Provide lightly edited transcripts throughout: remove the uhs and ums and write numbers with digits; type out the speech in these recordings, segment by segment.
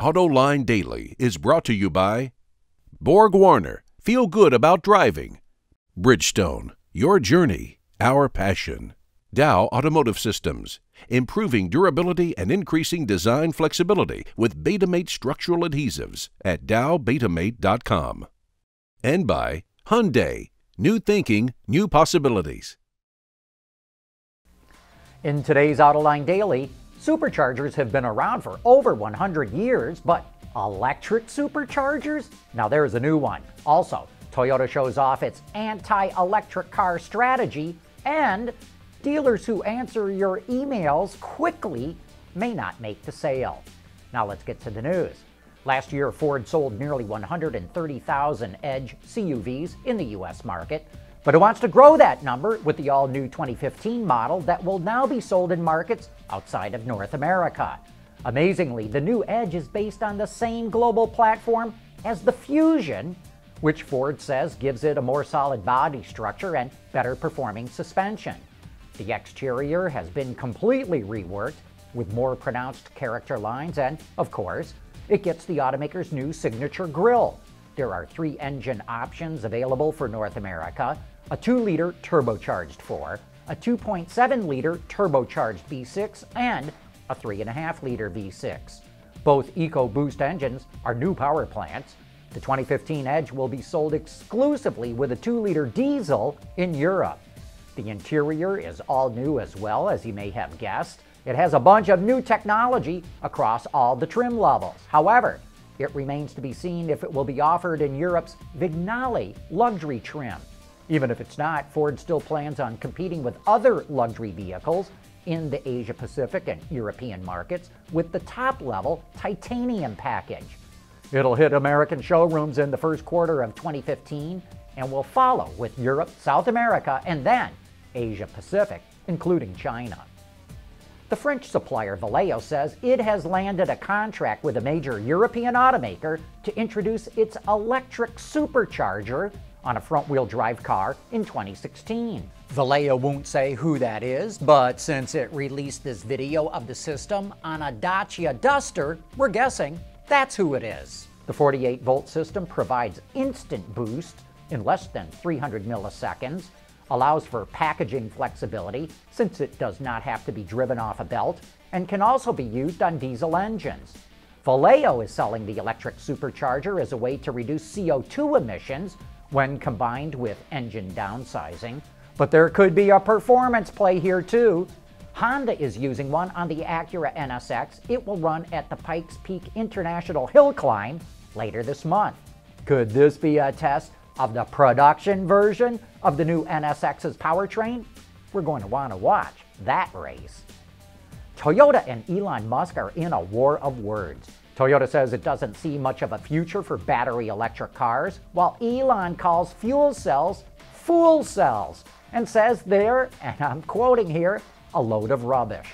Autoline Daily is brought to you by Borg Warner, feel good about driving. Bridgestone, your journey, our passion. Dow Automotive Systems, improving durability and increasing design flexibility with Betamate structural adhesives at dowbetamate.com. And by Hyundai, new thinking, new possibilities. In today's Autoline Daily, superchargers have been around for over 100 years, but electric superchargers? Now there's a new one. Also, Toyota shows off its anti-electric car strategy, and dealers who answer your emails quickly may not make the sale. Now let's get to the news. Last year, Ford sold nearly 130,000 Edge CUVs in the U.S. market, but it wants to grow that number with the all-new 2015 model that will now be sold in markets outside of North America. Amazingly, the new Edge is based on the same global platform as the Fusion, which Ford says gives it a more solid body structure and better performing suspension. The exterior has been completely reworked with more pronounced character lines and, of course, it gets the automaker's new signature grille. There are three engine options available for North America: a 2-liter turbocharged 4, a 2.7-liter turbocharged V6, and a 3.5-liter V6. Both EcoBoost engines are new power plants. The 2015 Edge will be sold exclusively with a 2-liter diesel in Europe. The interior is all new as well, as you may have guessed. It has a bunch of new technology across all the trim levels. However, it remains to be seen if it will be offered in Europe's Vignale luxury trim. Even if it's not, Ford still plans on competing with other luxury vehicles in the Asia-Pacific and European markets with the top-level titanium package. It'll hit American showrooms in the first quarter of 2015 and will follow with Europe, South America, and then Asia-Pacific, including China. The French supplier Valeo says it has landed a contract with a major European automaker to introduce its electric supercharger on a front-wheel drive car in 2016. Valeo won't say who that is, but since it released this video of the system on a Dacia Duster, we're guessing that's who it is. The 48-volt system provides instant boost in less than 300 milliseconds, allows for packaging flexibility since it does not have to be driven off a belt, and can also be used on diesel engines. Valeo is selling the electric supercharger as a way to reduce CO2 emissions when combined with engine downsizing, but there could be a performance play here too. Honda is using one on the Acura NSX. It will run at the Pikes Peak International Hill Climb later this month. Could this be a test of the production version of the new NSX's powertrain? We're going to want to watch that race. Toyota and Elon Musk are in a war of words. Toyota says it doesn't see much of a future for battery electric cars, while Elon calls fuel cells fool cells and says they're, and I'm quoting here, a load of rubbish.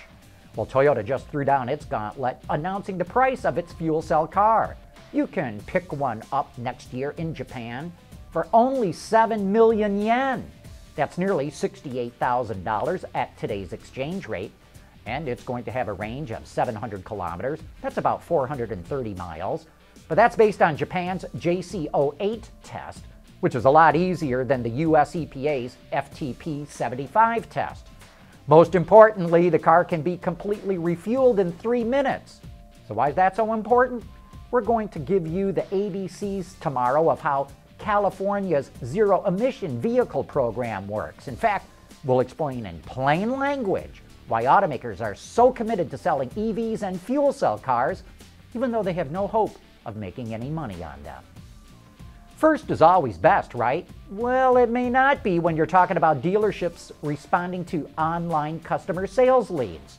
Well, Toyota just threw down its gauntlet, announcing the price of its fuel cell car. You can pick one up next year in Japan for only 7 million yen. That's nearly $68,000 at today's exchange rate, and it's going to have a range of 700 kilometers. That's about 430 miles, but that's based on Japan's JC08 test, which is a lot easier than the US EPA's FTP 75 test. Most importantly, the car can be completely refueled in 3 minutes. So why is that so important? We're going to give you the ABCs tomorrow of how California's zero-emission vehicle program works. In fact, we'll explain in plain language why automakers are so committed to selling EVs and fuel cell cars, even though they have no hope of making any money on them. First is always best, right? Well, it may not be when you're talking about dealerships responding to online customer sales leads.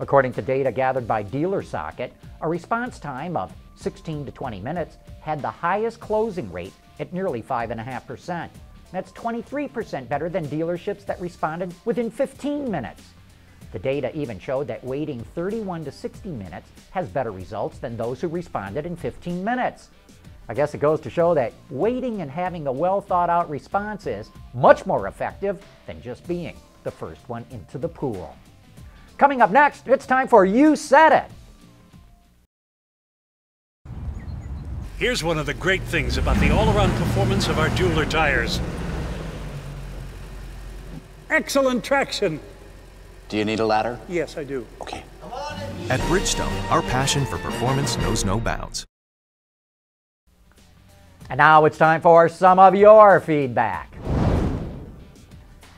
According to data gathered by DealerSocket, a response time of 16 to 20 minutes had the highest closing rate at nearly 5.5%. That's 23% better than dealerships that responded within 15 minutes. The data even showed that waiting 31 to 60 minutes has better results than those who responded in 15 minutes. I guess it goes to show that waiting and having a well-thought-out response is much more effective than just being the first one into the pool. Coming up next, it's time for You Said It! Here's one of the great things about the all-around performance of our Dueler tires. Excellent traction. Do you need a ladder? Yes, I do. Okay. At Bridgestone, our passion for performance knows no bounds. And now it's time for some of your feedback.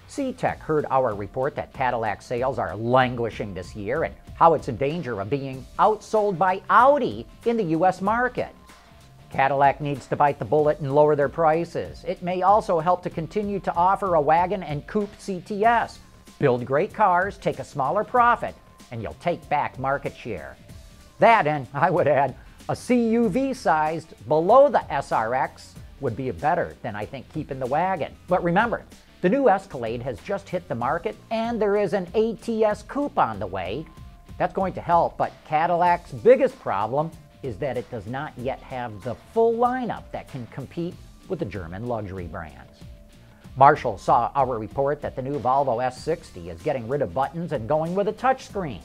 C-Tech heard our report that Cadillac sales are languishing this year and how it's in danger of being outsold by Audi in the U.S. market. Cadillac needs to bite the bullet and lower their prices. It may also help to continue to offer a wagon and coupe CTS. Build great cars, take a smaller profit, and you'll take back market share. That, and I would add, a CUV sized below the SRX would be better than, I think, keeping the wagon. But remember, the new Escalade has just hit the market and there is an ATS coupe on the way. That's going to help, but Cadillac's biggest problem is that it does not yet have the full lineup that can compete with the German luxury brands. Marshall saw our report that the new Volvo S60 is getting rid of buttons and going with a touchscreen.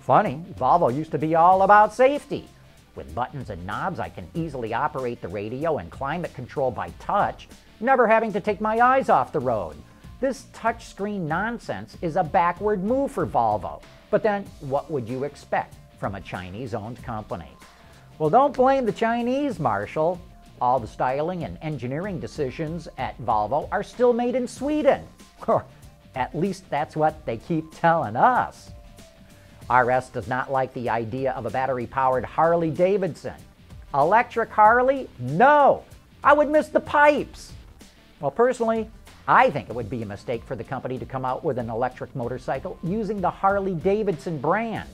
Funny, Volvo used to be all about safety. With buttons and knobs, I can easily operate the radio and climate control by touch, never having to take my eyes off the road. This touchscreen nonsense is a backward move for Volvo. But then, what would you expect from a Chinese-owned company? Well, don't blame the Chinese, Marshall. All the styling and engineering decisions at Volvo are still made in Sweden. Or at least that's what they keep telling us. RS does not like the idea of a battery-powered Harley-Davidson. Electric Harley? No! I would miss the pipes! Well, personally, I think it would be a mistake for the company to come out with an electric motorcycle using the Harley-Davidson brand.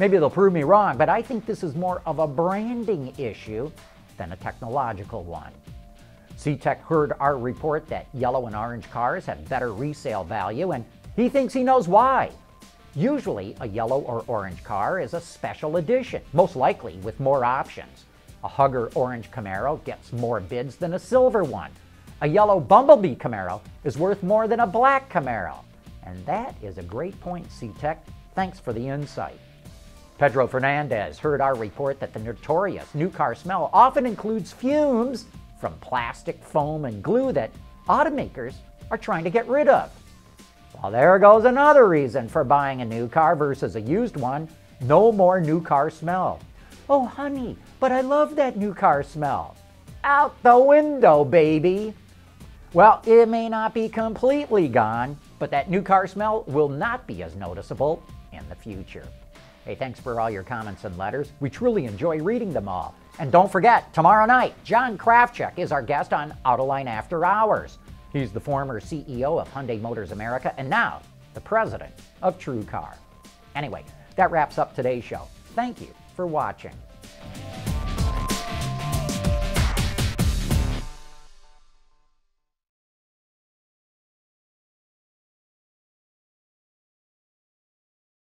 Maybe they'll prove me wrong, but I think this is more of a branding issue than a technological one. C-Tech heard our report that yellow and orange cars have better resale value, and he thinks he knows why. Usually, a yellow or orange car is a special edition, most likely with more options. A hugger orange Camaro gets more bids than a silver one. A yellow Bumblebee Camaro is worth more than a black Camaro. And that is a great point, C-Tech. Thanks for the insight. Pedro Fernandez heard our report that the notorious new car smell often includes fumes from plastic, foam, and glue that automakers are trying to get rid of. Well, there goes another reason for buying a new car versus a used one. No more new car smell. Oh, honey, but I love that new car smell. Out the window, baby. Well, it may not be completely gone, but that new car smell will not be as noticeable in the future. Hey, thanks for all your comments and letters. We truly enjoy reading them all. And don't forget, tomorrow night, John Krafcheck is our guest on Autoline After Hours. He's the former CEO of Hyundai Motors America and now the president of TrueCar. Anyway, that wraps up today's show. Thank you for watching.